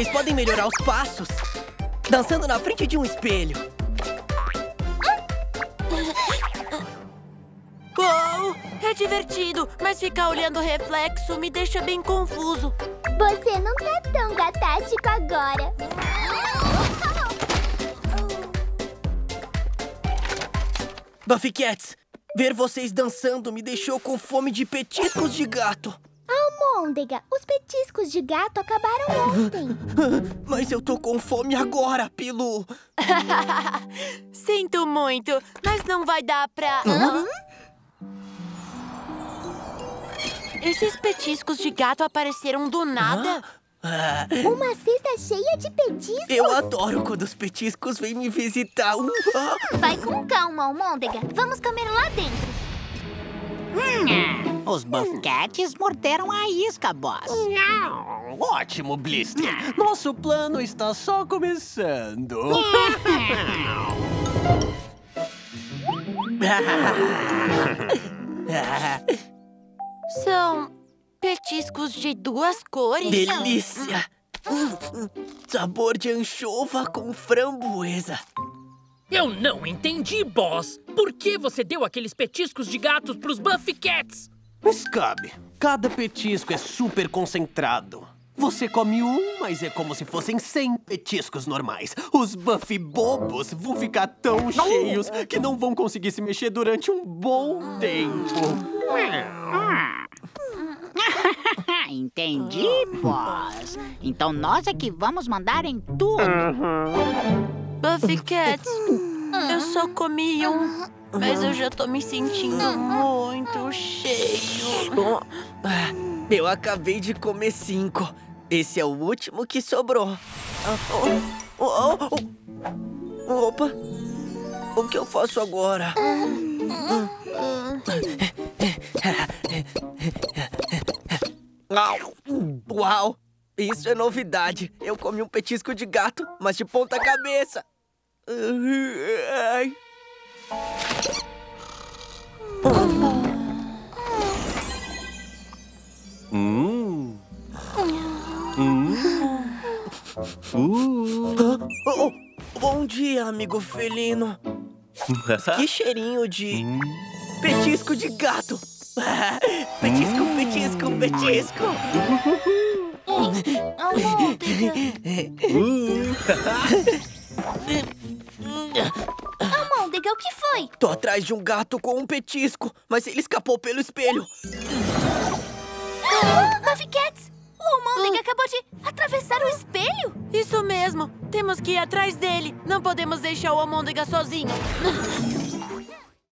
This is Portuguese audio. Vocês podem melhorar os passos dançando na frente de um espelho. Uou, é divertido, mas ficar olhando o reflexo me deixa bem confuso. Você não tá tão gatástico agora. Buffycats, ver vocês dançando me deixou com fome de petiscos de gato. Almôndega, os petiscos de gato acabaram ontem. Mas eu tô com fome agora, Pilu. Sinto muito, mas não vai dar pra... Esses petiscos de gato apareceram do nada. Uma cesta cheia de petiscos. Eu adoro quando os petiscos vêm me visitar. Vai com calma, Almôndega. Vamos comer lá dentro. Os Buffycats morderam a isca, boss. Ótimo, Blister. Nosso plano está só começando. São petiscos de duas cores. Delícia! Sabor de anchova com framboesa. Eu não entendi, boss. Por que você deu aqueles petiscos de gatos pros Buffycats? Scooby, cada petisco é super concentrado. Você come um, mas é como se fossem 100 petiscos normais. Os Buffy bobos vão ficar tão cheios que não vão conseguir se mexer durante um bom tempo. Entendi, boss. Então nós é que vamos mandar em tudo. Buffycats, eu só comi um, mas eu já tô me sentindo muito cheio. Eu acabei de comer 5. Esse é o último que sobrou. Opa! O que eu faço agora? Uau! Isso é novidade. Eu comi um petisco de gato, mas de ponta cabeça. Bom dia, amigo felino. Que cheirinho de petisco de gato. Petisco. Almôndega, o que foi? Tô atrás de um gato com um petisco, mas ele escapou pelo espelho. Buffycats! O Almôndega acabou de atravessar o espelho! Isso mesmo! Temos que ir atrás dele! Não podemos deixar o Almôndega sozinho!